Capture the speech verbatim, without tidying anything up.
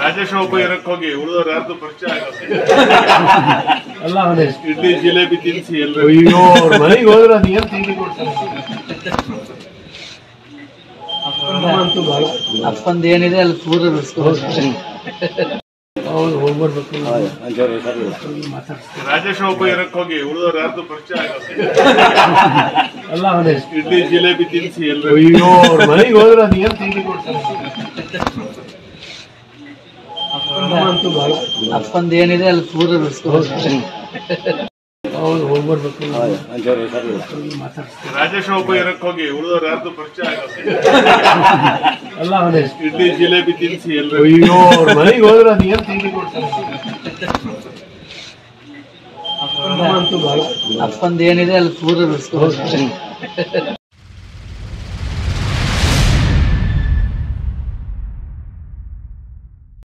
ರಾಜೇಶ್ ಒಬ್ಬ ಇರಕ್ ಹೋಗಿ ಉಳಿದವ್ರು ಯಾರ್ದು ಪರಿಚಯ ಆಗಲ್ಲ. ಇಡ್ಲಿ ಜಿಲೇಬಿ ತಿನ್ಸಿ ಎಲ್ಲರೂ ಮನೆಗೆ ಹೋದ್ರೆ ಅದು ಏನ್ ತಿಂಡಿ ಕೊಡ್ತಾರೆ. ಅಪ್ಪಂದ ಏನಿದೆ ಅಲ್ಲಿ ಪೂರ ರಾಜೇಶ್ ಒಬ್ಬ ಇರಕ್ ಹೋಗಿ ಉಳಿದವ್ರು ಯಾರ್ದು ಪರಿಚಯ ಆಗಲ್ಲ. ಇಡ್ಲಿ ಜಿಲೇಬಿ ತಿನ್ಸಿ ಎಲ್ಲರೂ ಮನೆಗೆ ಹೋದ್ರೆ ಅದು ಏನ್ ತಿಂಡಿ ಕೊಡ್ತಾರೆ. ಅಪ್ಪಂದ ಏನಿದೆ ಅಲ್ಲಿ ಪೂರ ರಾಜೇಶ್ ಒಬ್ಬ ಇರಕ್ ಹೋಗಿ ಉಳಿದವ್ರು ಯಾರ್ದು ಪರಿಚಯ ಆಗಲ್ಲ. ಇಡ್ಲಿ ಜಿಲೇಬಿ ತಿನ್ಸಿ ಎಲ್ಲರೂ ಮನೆಗೆ ಹೋದ್ರೆ ಅದು ಏನ್ ತಿಂಡಿ ಕೊಡ್ತಾರೆ. ಅಪ್ಪಂದ ಏನಿದೆ ಅಲ್ಲಿ ಪೂರ